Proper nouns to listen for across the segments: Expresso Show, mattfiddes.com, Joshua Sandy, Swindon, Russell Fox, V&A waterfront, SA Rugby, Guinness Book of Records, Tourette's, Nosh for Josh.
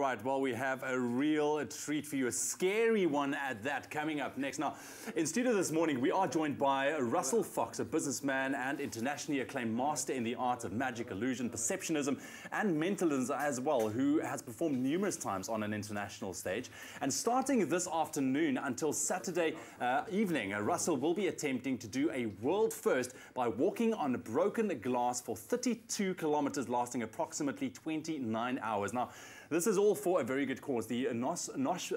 All right, well, we have a real treat for you, a scary one at that, coming up next. Now, in studio this morning, we are joined by Russell Fox, a businessman and internationally acclaimed master in the arts of magic, illusion, perceptionism, and mentalism as well, who has performed numerous times on an international stage. And starting this afternoon until Saturday evening, Russell will be attempting to do a world first by walking on broken glass for 32 kilometers, lasting approximately 29 hours. Now, this is all for a very good cause, the Nosh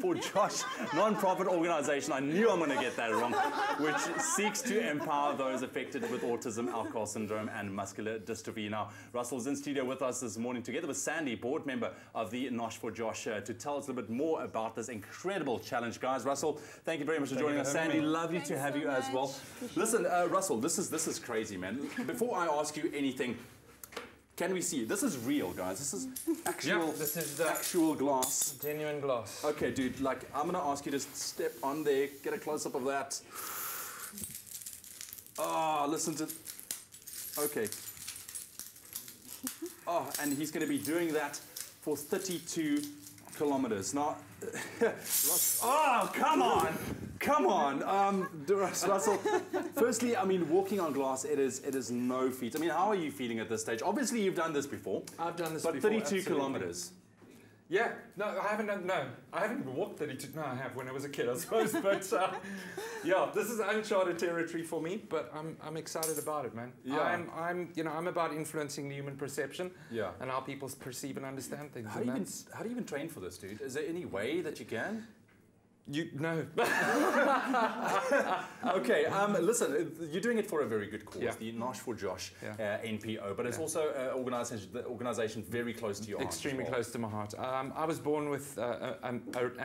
for Josh non-profit organization. I knew I'm going to get that wrong, which seeks to empower those affected with autism, alcohol syndrome, and muscular dystrophy. Now, Russell's in studio with us this morning, together with Sandy, board member of the Nosh for Josh, to tell us a little bit more about this incredible challenge. Guys, Russell, thank you very much for joining us. Sandy, lovely to have you as well. Listen, Russell, this is crazy, man. Before I ask you anything, can we see? This is real, guys. This is actual, this is the actual glass. Genuine glass. Okay, dude, like, I'm going to ask you to step on there, get a close-up of that. Oh, listen to... Okay. Oh, and he's going to be doing that for 32 kilometers. Now... Oh, come on! Come on, Russell. Firstly, I mean, walking on glass, it is no feat. I mean, how are you feeling at this stage? Obviously, you've done this before. I've done this before. But 32 kilometers. Yeah, no, I haven't done, no. I haven't walked 32, no, I have when I was a kid, I suppose. But yeah, this is uncharted territory for me, but I'm excited about it, man. Yeah. I'm about influencing the human perception, yeah, and how people perceive and understand things. How do you even train for this, dude? Is there any way that you can? No. Okay, listen, you're doing it for a very good cause, yeah, the Nosh for Josh, yeah, NPO, but it's, yeah, also an organization very close to your heart. Extremely close to my heart. I was born with an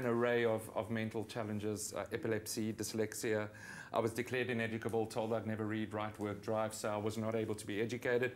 array of mental challenges, epilepsy, dyslexia. I was declared ineducable, told I'd never read, write, work, drive, so I was not able to be educated.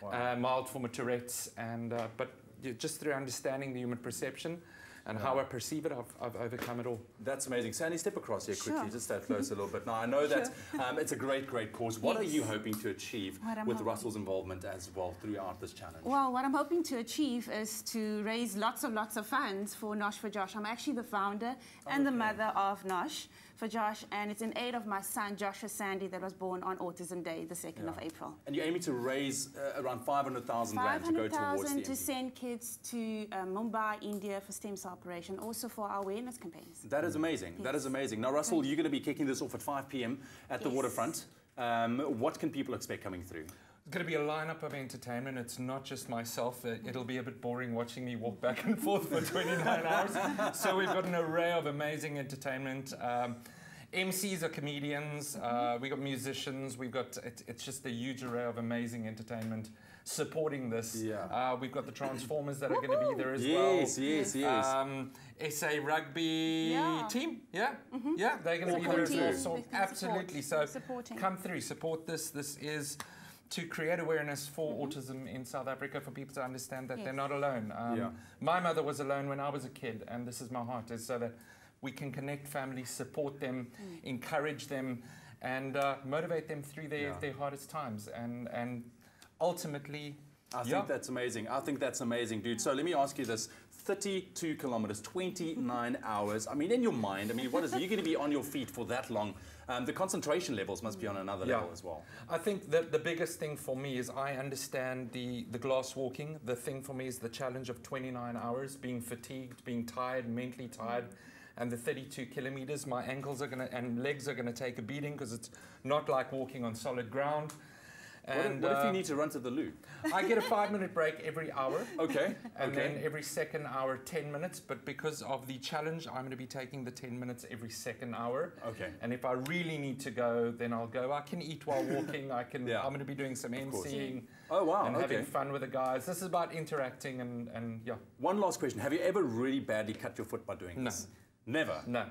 Wow. Mild form of Tourette's, and, but just through understanding the human perception, and how I perceive it, I've overcome it all. That's amazing. Sandy, step across here quickly, sure, just that close a little bit. Now, I know that it's a great, great cause. What, yes, are you hoping to achieve with Russell's involvement as well throughout this challenge? Well, what I'm hoping to achieve is to raise lots of funds for Nosh for Josh. I'm actually the founder and the mother of Nosh for Josh, and it's in aid of my son, Joshua Sandy, that was born on Autism Day, the 2nd, yeah, of April. And you're aiming to raise around 500,000 rand to go towards the... to send kids to Mumbai, India for stem cell operation, also for our awareness campaigns. That is amazing. Yes. That is amazing. Now, Russell, you're going to be kicking this off at 5 p.m. at, yes, the waterfront. What can people expect coming through? It's going to be a lineup of entertainment. It's not just myself. It'll be a bit boring watching me walk back and forth for 29 hours. So we've got an array of amazing entertainment. MCs are comedians. We've got musicians. We've got, it's just a huge array of amazing entertainment supporting this. Yeah. We've got the Transformers that are going to be there as, yes, well. Yes, yes, yes. SA Rugby, yeah, team, yeah, mm-hmm, yeah, they're going to be there as well. So absolutely. So come through, support this. This is to create awareness for, mm-hmm, autism in South Africa, for people to understand that, yes, they're not alone. Yeah. My mother was alone when I was a kid, and this is my heart, is so that we can connect families, support them, mm, encourage them, and motivate them through their, yeah, their hardest times, and ultimately... I, yeah, think that's amazing. I think that's amazing, dude. So let me ask you this. 32 kilometers, 29 hours. I mean, in your mind, I mean, what is it? You're going to be on your feet for that long. The concentration levels must be on another, yeah, level as well. I think that the biggest thing for me is I understand the glass walking. The thing for me is the challenge of 29 hours, being fatigued, being tired, mentally tired, and the 32 kilometers. My ankles are going to, and legs are going to take a beating, because it's not like walking on solid ground. And what if you need to run to the loo? I get a 5-minute break every hour. Okay. And okay, then every second hour, 10 minutes. But because of the challenge, I'm going to be taking the 10 minutes every second hour. Okay. And if I really need to go, then I'll go. I can eat while walking. I can. Yeah. I'm going to be doing some MCing. Oh, wow. And okay, having fun with the guys. This is about interacting and yeah. One last question. Have you ever really badly cut your foot by doing this? No. Never? No.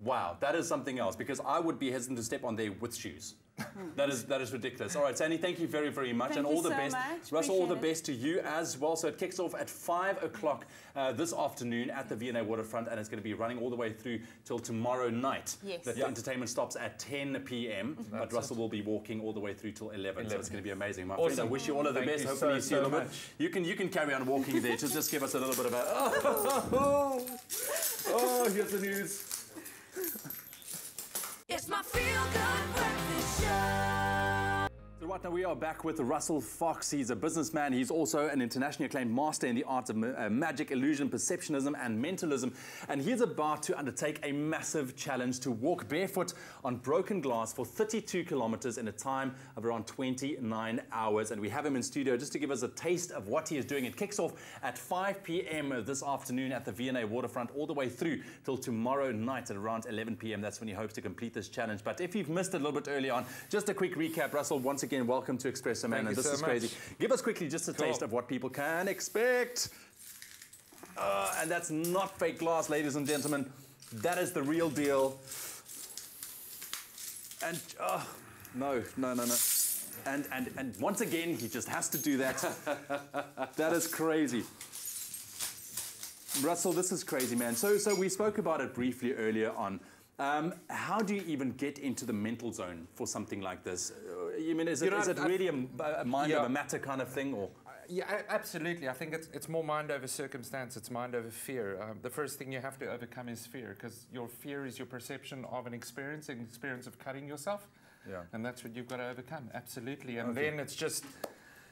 Wow. That is something else, because I would be hesitant to step on there with shoes. That is ridiculous. All right, Sandy, thank you very, very much. Thank you all the best. Russell, all the best to you as well. So it kicks off at 5 o'clock this afternoon at the V&A Waterfront, and it's going to be running all the way through till tomorrow night. Yes. The entertainment stops at 10 p.m, but Russell will be walking all the way through till 11, so it's going to be amazing. My friend, I wish you all of the best. Hopefully you see you tomorrow. You can carry on walking there. Just give us a little bit of a... Oh, here's the news. It's my feel-good breakfast show. So right now we are back with Russell Fox. He's a businessman. He's also an internationally acclaimed master in the arts of magic, illusion, perceptionism and mentalism. And he's about to undertake a massive challenge to walk barefoot on broken glass for 32 kilometers in a time of around 29 hours. And we have him in studio just to give us a taste of what he is doing. It kicks off at 5 p.m. this afternoon at the V&A Waterfront all the way through till tomorrow night at around 11 p.m. That's when he hopes to complete this challenge. But if you've missed it a little bit early on, just a quick recap. Russell, once again, welcome to Expresso, man. And this is crazy. Give us quickly just a taste of what people can expect. And that's not fake glass, ladies and gentlemen. That is the real deal. And no. And once again, he just has to do that. That is crazy. Russell, this is crazy, man. So we spoke about it briefly earlier on. How do you even get into the mental zone for something like this? I mean, is it really a mind over matter kind of thing? Or yeah, absolutely. I think it's more mind over circumstance. It's mind over fear. The first thing you have to overcome is fear, because your fear is your perception of an experience of cutting yourself. Yeah. And that's what you've got to overcome, absolutely. And then it's just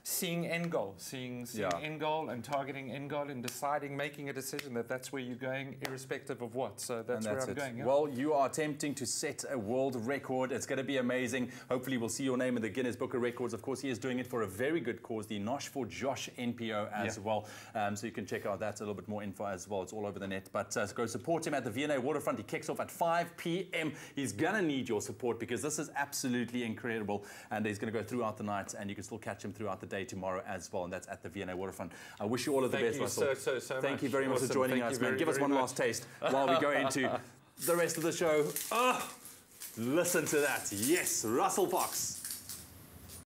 seeing end goal, seeing end goal and targeting end goal and deciding, making a decision that that's where you're going, irrespective of what. So that's where I'm going. Yeah. Well, you are attempting to set a world record. It's going to be amazing. Hopefully we'll see your name in the Guinness Book of Records. Of course, he is doing it for a very good cause, the Nosh for Josh NPO as well. So you can check out that, a little bit more info as well. It's all over the net. But go support him at the V&A Waterfront. He kicks off at 5 p.m. He's going to need your support, because this is absolutely incredible. And he's going to go throughout the night, and you can still catch him throughout the day tomorrow as well, and that's at the V&A Waterfront. I wish you all of the best, Russell. Thank you very much for joining us, man. Give us one last taste while we go into the rest of the show. Oh, listen to that. Yes, Russell Fox.